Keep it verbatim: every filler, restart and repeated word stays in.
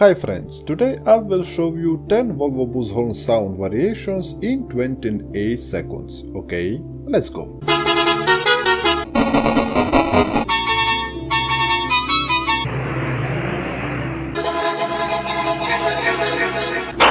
Hi friends, today I will show you ten Volvo bus horn sound variations in twenty-eight seconds. Okay, let's go.